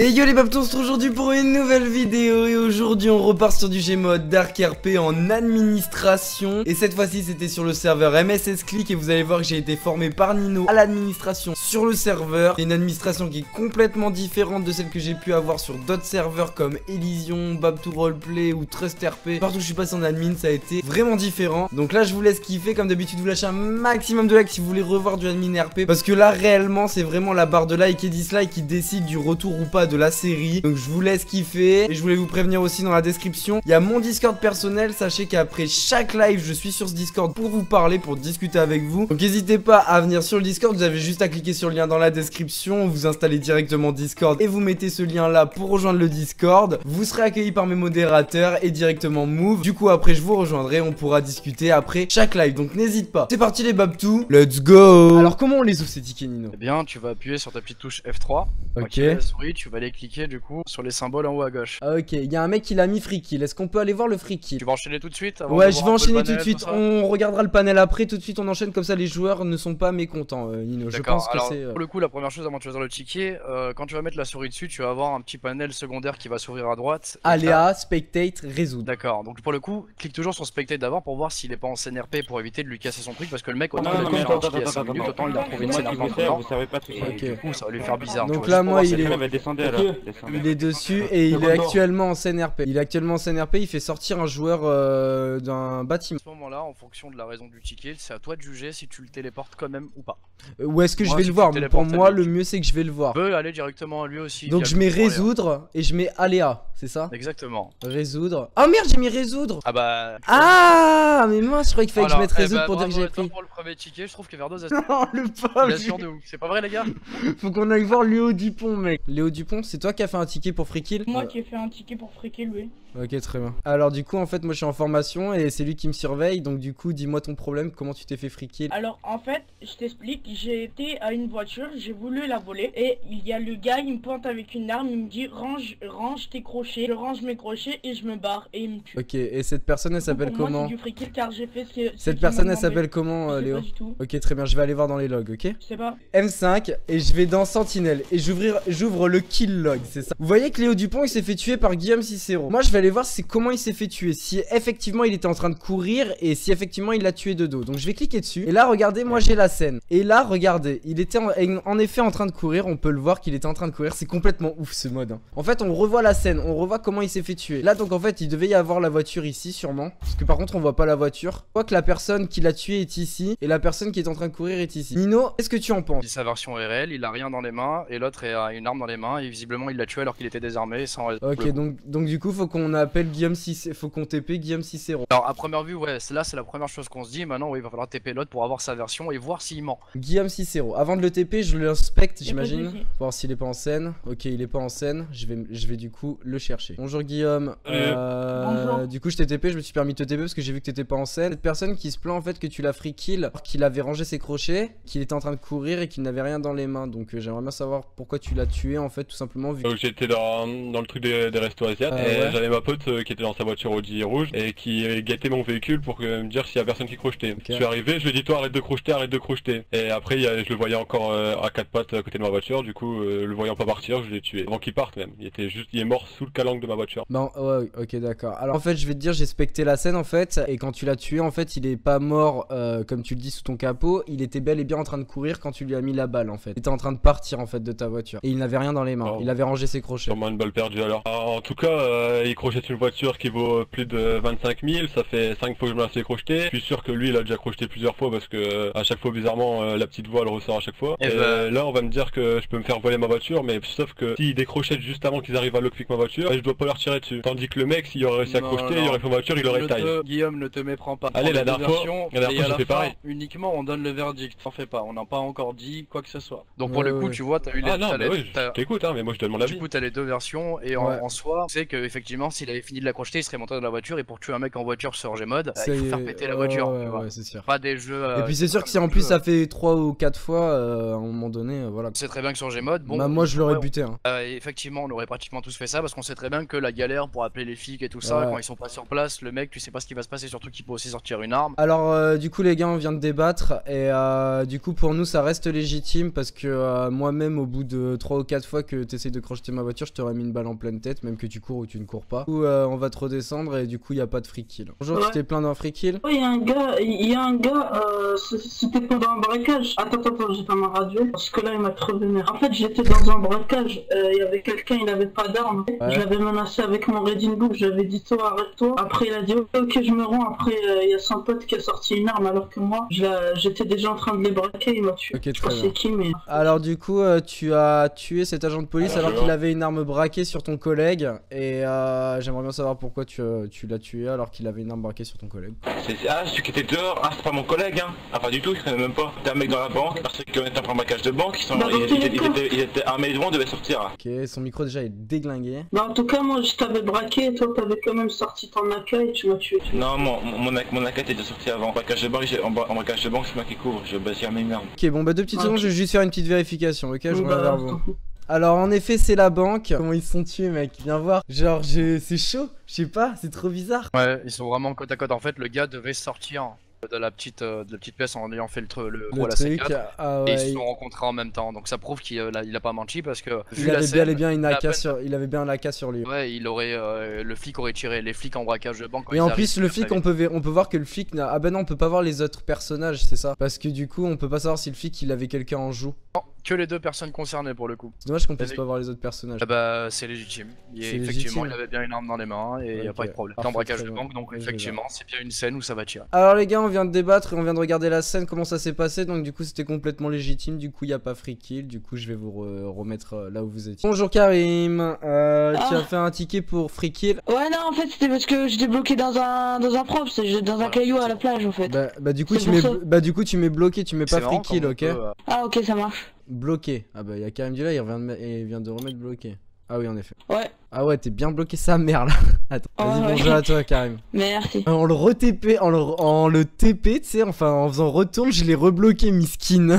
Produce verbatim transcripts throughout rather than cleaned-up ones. Et yo les Bab deux, on se retrouve aujourd'hui pour une nouvelle vidéo. Et aujourd'hui on repart sur du G M O D DARK R P en administration. Et cette fois-ci c'était sur le serveur M S S Click. Et vous allez voir que j'ai été formé par Nino à l'administration sur le serveur. C'est une administration qui est complètement différente de celle que j'ai pu avoir sur d'autres serveurs comme Elysion, Bab deux Roleplay ou TrustRP. Partout où je suis passé en admin ça a été vraiment différent. Donc là je vous laisse kiffer, comme d'habitude vous lâchez un maximum de likes si vous voulez revoir du admin R P. Parce que là réellement c'est vraiment la barre de like et dislike qui décide du retour ou pas de la série, donc je vous laisse kiffer. Et je voulais vous prévenir aussi, dans la description il y a mon Discord personnel, sachez qu'après chaque live je suis sur ce Discord pour vous parler, pour discuter avec vous, donc n'hésitez pas à venir sur le Discord. Vous avez juste à cliquer sur le lien dans la description, vous installez directement Discord et vous mettez ce lien là pour rejoindre le Discord. Vous serez accueilli par mes modérateurs et directement move, du coup après je vous rejoindrai, on pourra discuter après chaque live, donc n'hésite pas. C'est parti les Bab deux, let's go. Alors comment on les ouvre ces tickets Nino? Eh bien tu vas appuyer sur ta petite touche F trois, ok, la souris, tu vas aller cliquer du coup sur les symboles en haut à gauche. Ah ok, il y a un mec qui l'a mis free kill, est-ce qu'on peut aller voir le free kill? Tu vas enchaîner tout de suite avant? Ouais je vais enchaîner tout de suite, on regardera le panel après, tout de suite on enchaîne, comme ça les joueurs ne sont pas mécontents. euh, Nino, je pense que c'est... Euh... Pour le coup la première chose avant de choisir le ticket, euh, quand tu vas mettre la souris dessus tu vas avoir un petit panel secondaire qui va s'ouvrir à droite. Aléa, spectate, résoudre. D'accord, donc pour le coup clique toujours sur spectate d'abord pour voir s'il est pas en C N R P pour éviter de lui casser son truc, parce que le mec autant il a touché un ticket à cinq minutes, autant il a trouvé une C N R P et du coup ça va lui faire bizarre. Donc là moi il est... Il est dessus et il est actuellement en C N R P. Il est actuellement en C N R P, il fait sortir un joueur euh, d'un bâtiment. À ce moment-là, en fonction de la raison du ticket, c'est à toi de juger si tu le téléportes quand même ou pas. Euh, ou est-ce que moi, je vais si le voir? Pour moi, le mieux c'est que je vais le voir. Tu peux aller directement à lui aussi. Donc je mets résoudre aléa. Et je mets aléa, c'est ça? Exactement. Résoudre. Ah oh, merde, j'ai mis résoudre. Ah bah. Ah mais mince, je croyais qu'il fallait alors, que je mette résoudre eh bah, pour dire que j'ai pris. Pour le premier ticket, je trouve que Verdoz a... Non, le pauvre. C'est pas vrai les gars. Faut qu'on aille voir Léo Dupont, mec. Léo Dupont, c'est toi qui as fait un ticket pour free kill? Moi euh... qui ai fait un ticket pour free kill, oui. Ok, très bien. Alors du coup, en fait, moi je suis en formation et c'est lui qui me surveille. Donc du coup, dis-moi ton problème, comment tu t'es fait free kill? Alors en fait, je t'explique, j'ai été à une voiture, j'ai voulu la voler et il y a le gars, il me pointe avec une arme, il me dit range, range tes crochets. Je range mes crochets et je me barre et il me tue. Ok, et cette personne, elle s'appelle comment? Moi, du free kill, car j'ai fait ce, cette personne, elle s'appelle comment euh, Léo? Ok, très bien, je vais aller voir dans les logs, ok? Je sais pas. M cinq et je vais dans Sentinelle et j'ouvre le kill log, c'est ça. Vous voyez que Léo Dupont il s'est fait tuer par Guillaume Cicero. Moi je vais aller voir c'est comment il s'est fait tuer, si effectivement il était en train de courir et si effectivement il l'a tué de dos. Donc je vais cliquer dessus et là regardez, moi j'ai la scène. Et là regardez, il était en, en effet en train de courir, on peut le voir qu'il était en train de courir, c'est complètement ouf ce mode hein. En fait on revoit la scène, on revoit comment il s'est fait tuer. Là donc en fait il devait y avoir la voiture ici sûrement, parce que par contre on voit pas la voiture. Je crois que la personne qui l'a tué est ici et la personne qui est en train de courir est ici. Nino, qu'est-ce que tu en penses? Si sa version est réelle, il a rien dans les mains et l'autre a une arme dans les mains et visiblement il l'a tué alors qu'il était désarmé sans raison. Ok, donc, donc du coup faut qu'on appelle Guillaume Cicero, faut qu'on T P Guillaume Cicero. Alors à première vue ouais, là c'est la première chose qu'on se dit, maintenant oui, il va falloir T P l'autre pour avoir sa version et voir s'il ment. Guillaume Cicero, avant de le T P je l'inspecte j'imagine, pour voir s'il est pas en scène. Ok, il est pas en scène, je vais, je vais du coup le chercher. Bonjour Guillaume, euh, Bonjour. Du coup je t'ai T P, je me suis permis de te T P parce que j'ai vu que t'étais pas en scène. Cette personne qui se plaint en fait que tu l'as free kill, qu'il avait rangé ses crochets, qu'il était en train de courir et qu'il n'avait rien dans les mains, donc euh, j'aimerais bien savoir pourquoi tu l'as tué en fait, tout simplement vu que... J'étais dans, dans le truc des, des restos asiates, ah, et ouais. J'avais ma pote euh, qui était dans sa voiture Audi rouge et qui guettait mon véhicule pour euh, me dire s'il y a personne qui crochetait. Okay. Je suis arrivé, je lui ai dit toi arrête de crocheter, arrête de crocheter. Et après je le voyais encore euh, à quatre pattes à côté de ma voiture, du coup euh, le voyant pas partir je l'ai tué. Avant qu'il parte même, il était juste, il est mort sous le calanque de ma voiture. Non, ouais, ok d'accord. Alors en fait je vais te dire, j'ai specté la scène en fait, et quand tu l'as tué en fait il est pas mort euh, comme tu le dis sous ton capot, il était bel et bien en train de courir quand tu lui as mis la balle en fait. Il était en train de partir en fait de ta voiture. Et il n'avait rien dans les mains, oh. Il avait rangé ses crochets. Sûrement une balle perdue alors. Alors en tout cas, euh, il crochette une voiture qui vaut plus de vingt-cinq mille, ça fait cinq fois que je me la fais crocheter. Je suis sûr que lui il a déjà crocheté plusieurs fois parce que euh, à chaque fois bizarrement euh, la petite voix elle ressort à chaque fois. Et, et bah... euh, là on va me dire que je peux me faire voler ma voiture, mais sauf que s'il décrochette juste avant qu'ils arrivent à lock pick ma voiture, je dois pas leur tirer dessus. Tandis que le mec s'il aurait réussi à non, crocheter, non. il aurait pris ma voiture, il aurait taillé. Guillaume ne te méprends pas. Allez la dernière fois, la dernière fois j'ai fait pareil. Uniquement on donne le verdict, t'en fais pas, on n'a pas encore dit quoi que ce soit. Donc pour euh, le coup ouais. tu vois t'as eu les... Ah non, mais oui, je t'écoute hein, mais moi je donne mon avis. Du coup t'as les deux versions et en, ouais. en soi c'est que effectivement s'il avait fini de la crocheter il serait monté dans la voiture, et pour tuer un mec en voiture sur G M O D il faut faire péter la voiture, ouais, ouais, ouais, c'est sûr. Pas des jeux euh, et puis c'est sûr que si en plus jeux, ça fait trois ou quatre fois euh, à un moment donné euh, voilà. C'est très bien que sur G M O D bon, bah moi je l'aurais ouais, buté hein. euh, Effectivement on aurait pratiquement tous fait ça, parce qu'on sait très bien que la galère pour appeler les flics et tout ça, ouais. Quand ils sont pas sur place, le mec tu sais pas ce qui va se passer, surtout qu'il peut aussi sortir une arme. Alors euh, du coup les gars on vient de débattre et euh, du coup pour nous ça reste légitime, parce que euh, moi-même au bout de trois ou quatre fois que t'essayes de crocheter ma voiture, je t'aurais mis une balle en pleine tête, même que tu cours ou tu ne cours pas. Ou euh, on va te redescendre et du coup il y a pas de free kill. Bonjour, ouais. Tu t'es plaint d'un free kill? Oui, il y a un gars, il y a un gars, euh, c'était pendant un braquage. Attends, attends, j'ai pas ma radio parce que là il m'a trop vénère. En fait, j'étais dans un braquage, euh, il y avait quelqu'un, il avait pas d'arme. Ouais. Je l'avais menacé avec mon Reading Book, j'avais dit toi, arrête-toi. Après il a dit ok, ok, je me rends. Après euh, il y a son pote qui a sorti une arme alors que moi j'étais déjà en train de les braquer, il m'a tué. Okay, je sais qui, mais... Alors du coup euh, tu as tué cet agent de police alors, alors qu'il avait une arme braquée sur ton collègue et euh, j'aimerais bien savoir pourquoi tu, euh, tu l'as tué alors qu'il avait une arme braquée sur ton collègue. Ah, celui qui était dehors, ah c'est pas mon collègue hein. Ah pas du tout, il savait même pas. T'es un mec dans la banque, parce qu'ils connaissent un braquage de banque, ils sont... bah, ils, ils, étaient, ils, étaient, ils étaient armés devant, ils devaient sortir. Hein. Ok, son micro déjà est déglingué. Bah en tout cas moi je t'avais braqué et toi t'avais quand même sorti ton accueil et tu m'as tué. Non mon, mon, mon accueil était sorti avant. En braquage de banque, en, en braquage de banque c'est moi qui couvre, je baisse mes armes. Ok bon bah deux petites okay. secondes, je vais juste faire une petite vérification, ok? Je reviens bah, vers vous. Alors en effet c'est la banque. Comment ils se sont tués mec, viens voir. Genre je... c'est chaud, je sais pas, c'est trop bizarre. Ouais ils sont vraiment côte à côte, en fait le gars devait sortir de la petite, de la petite pièce en ayant fait le, tr le, le trou à la C quatre, ah ouais, et ils se sont il... rencontrés en même temps, donc ça prouve qu'il a, il a pas menti parce que vu il, avait la scène, bien une A K peine... sur, il avait bien une A K sur lui. Ouais il aurait, euh, le flic aurait tiré, les flics en braquage de banque. Et en plus le flic on peut, on peut voir que le flic, ah bah non on peut pas voir les autres personnages c'est ça, parce que du coup on peut pas savoir si le flic il avait quelqu'un en joue. Non. Que les deux personnes concernées pour le coup. C'est dommage qu'on puisse pas voir les autres personnages. Ah bah c'est légitime. Il est effectivement légitime. Il avait bien une arme dans les mains et okay. Y a pas de problème. C'est un braquage de banque donc effectivement c'est bien une scène où ça va tirer. Alors les gars on vient de débattre et on vient de regarder la scène comment ça s'est passé donc du coup c'était complètement légitime. Du coup il y a pas free kill. Du coup je vais vous re remettre là où vous étiez. Bonjour Karim, euh, ah. Tu as fait un ticket pour free kill. Ouais non en fait c'était parce que j'étais bloqué dans un dans un prop, dans un caillou à la plage en fait. Bah, bah du coup tu mets bah du coup tu mets bloqué, tu mets pas free kill ok. Ah ok ça marche. Bloqué. Ah bah il y a Karim Dulac, il revient de, il vient de remettre bloqué. Ah oui en effet. Ouais. Ah ouais t'es bien bloqué sa mère là. Attends. Oh, vas-y ouais. Bonjour à toi Karim. Merci. En le re-T P, en le, en le T P tu sais, enfin en faisant retourne je l'ai rebloqué miskin.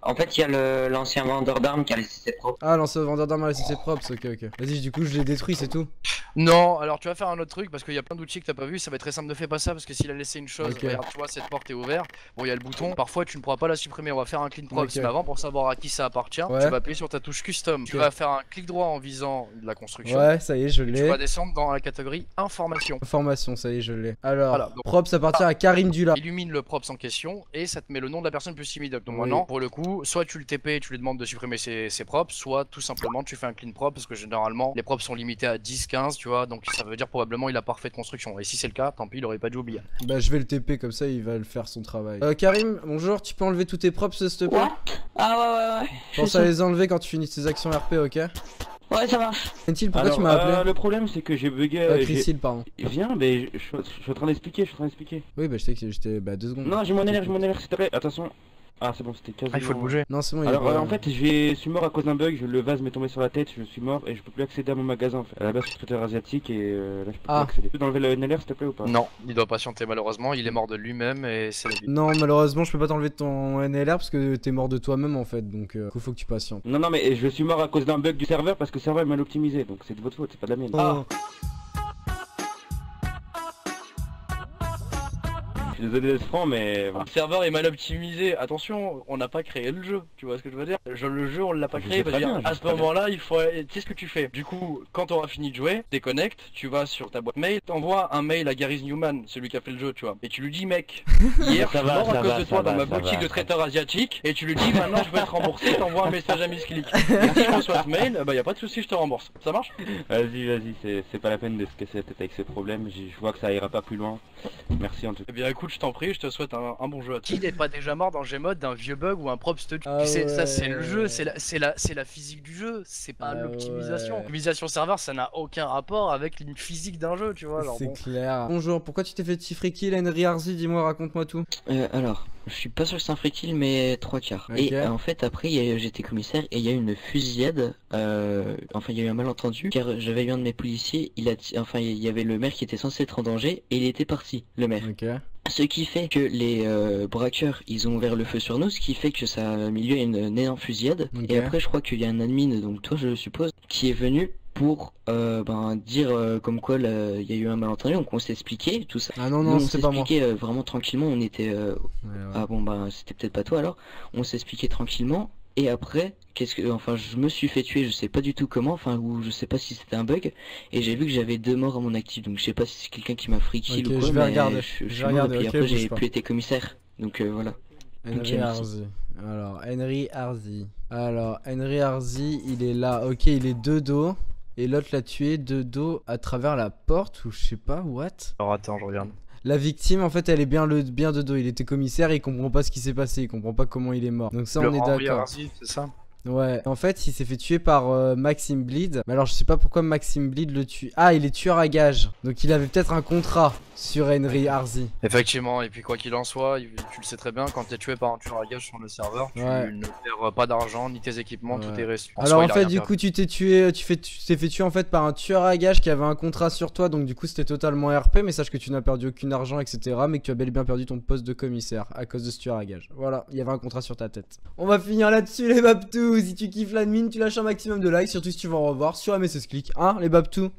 En fait il y a l'ancien vendeur d'armes qui a laissé ses props. Ah l'ancien vendeur d'armes a laissé ses props, ok ok. Vas-y du coup je l'ai détruit c'est tout. Non alors tu vas faire un autre truc parce qu'il y a plein d'outils que t'as pas vu, ça va être très simple de faire pas ça parce que s'il a laissé une chose, okay. Regarde tu vois cette porte est ouverte, bon il y a le bouton, parfois tu ne pourras pas la supprimer, on va faire un clean props okay. Mais avant pour savoir à qui ça appartient, ouais. Tu vas appuyer sur ta touche custom, okay. Tu vas faire un clic droit en visant de la construction. Ouais ça y est je l'ai. Tu vas descendre dans la catégorie information. Information ça y est je l'ai. Alors voilà, donc, props appartient ah, à Karim Dulac. Illumine le props en question et ça te met le nom de la personne plus simidoc. Donc oui. Maintenant pour le coup soit tu le T P et tu lui demandes de supprimer ses, ses props, soit tout simplement tu fais un clean prop parce que généralement les props sont limités à dix quinze tu vois donc ça veut dire probablement il a pas refait de construction et si c'est le cas tant pis il aurait pas dû oublier. Bah je vais le T P comme ça il va le faire son travail. Euh, Karim bonjour tu peux enlever tous tes props s'il te plaît? Ah ouais ouais ouais. Pense à les enlever quand tu finis tes actions R P ok? Ouais ça marche. Cristil pourquoi tu m'as appelé? euh, Le problème c'est que j'ai bugué. euh, Cristil pardon. Viens mais je, je, je suis en train d'expliquer, je suis en train d'expliquer. Oui bah je sais que j'étais bah deux secondes. Non j'ai mon L R, j'ai mon L R s'il te plaît, attention. Ah c'est bon c'était quinze. Ah il faut le bouger. Non c'est bon. Alors il euh, en fait je suis mort à cause d'un bug, le vase m'est tombé sur la tête, je suis mort et je peux plus accéder à mon magasin en fait. À la base je suis traiteur asiatique et euh, là je peux ah. plus accéder. Tu peux enlever le N L R s'il te plaît ou pas? Non il doit patienter malheureusement, il est mort de lui-même et c'est la vie. Non malheureusement je peux pas t'enlever ton N L R parce que t'es mort de toi-même en fait donc euh, faut que tu patientes. Non non mais je suis mort à cause d'un bug du serveur parce que le serveur est mal optimisé donc c'est de votre faute, c'est pas de la mienne. Ah. Je suis désolé d'être franc mais... Le serveur est mal optimisé, attention, on n'a pas créé le jeu, tu vois ce que je veux dire? Genre, le jeu on l'a pas créé, parce qu'à ce moment là il faut... Tu sais ce que tu fais? Du coup, quand tu auras fini de jouer, déconnecte, tu vas sur ta boîte mail, t'envoies un mail à Gary Newman, celui qui a fait le jeu tu vois, et tu lui dis mec, hier je suis mort à cause de toi dans ma boutique de traiteur asiatique, et tu lui dis maintenant je veux être remboursé, t'envoies un message à Miss Click. Et si je reçois ce mail, bah y a pas de souci, je te rembourse, ça marche? Vas-y, vas-y, c'est pas la peine de se casser la tête avec ces problèmes, je vois que ça ira pas plus loin, merci en tout cas. Je t'en prie, je te souhaite un, un bon jeu à toi. Qui n'est pas déjà mort dans G M O D d'un vieux bug ou un props de... ah tu sais, ouais. Ça c'est le jeu, c'est la, la, la physique du jeu, c'est pas ah l'optimisation. Ouais. L'optimisation serveur ça n'a aucun rapport avec une physique d'un jeu, tu vois. C'est bon. Clair. Bonjour, pourquoi tu t'es fait petit free kill Henry Arzi? Dis-moi, raconte-moi tout. Euh, alors, je suis pas sûr que c'est un free kill mais trois quarts. Okay. Et euh, en fait après j'étais commissaire et il y a eu une fusillade, euh, enfin il y a eu un malentendu car j'avais eu un de mes policiers, il a enfin il y avait le maire qui était censé être en danger et il était parti, le maire. Okay. Ce qui fait que les euh, braqueurs ils ont ouvert le feu sur nous, ce qui fait que ça a mis lieu à une, une énorme fusillade. Okay. Et après je crois qu'il y a un admin, donc toi je le suppose, qui est venu pour euh, ben, dire euh, comme quoi il y a eu un malentendu, donc on s'est expliqué tout ça. Ah non non, c'était pas moi. On s'est expliqué euh, vraiment tranquillement, on était... Euh... Ouais, ouais. Ah bon bah c'était peut-être pas toi alors. On s'est expliqué tranquillement. et après qu'est-ce que enfin je me suis fait tuer, je sais pas du tout comment, enfin ou je sais pas si c'était un bug, et j'ai vu que j'avais deux morts à mon actif, donc je sais pas si c'est quelqu'un qui m'a free kill okay, ou quoi, je vais mais regarder. je, je, je suis regarder. Mort, et puis okay, après j'ai pu être commissaire, donc euh, voilà. Henry Arzi. Alors Henry Arzi. Alors Henry Arzi, il est là. Ok, il est de dos. Et l'autre l'a tué de dos à travers la porte ou je sais pas, what. Alors attends, je regarde. La victime, en fait, elle est bien, le, bien de dos. Il était commissaire, et il comprend pas ce qui s'est passé. Il comprend pas comment il est mort. Donc ça, le on est d'accord. C'est ça. Ouais. En fait, il s'est fait tuer par euh, Maxime Bleed. Mais alors, je sais pas pourquoi Maxime Bleed le tue. Ah, il est tueur à gage. Donc il avait peut-être un contrat sur Henry Arzi. Effectivement. Et puis quoi qu'il en soit, tu le sais très bien, quand t'es tué par un tueur à gage sur le serveur, tu ouais. ne perds pas d'argent ni tes équipements, ouais. tout est reçu. Alors soi, en fait, du perdu. coup, tu t'es tué, tu t'es fait tuer en fait par un tueur à gage qui avait un contrat sur toi. Donc du coup, c'était totalement R P. Mais sache que tu n'as perdu aucun argent, et cetera. Mais que tu as bel et bien perdu ton poste de commissaire à cause de ce tueur à gage. Voilà, il y avait un contrat sur ta tête. On va finir là-dessus, les Bab deux. Si tu kiffes l'admin, tu lâches un maximum de likes, surtout si tu veux en revoir sur M S S Click, hein les Bab deux.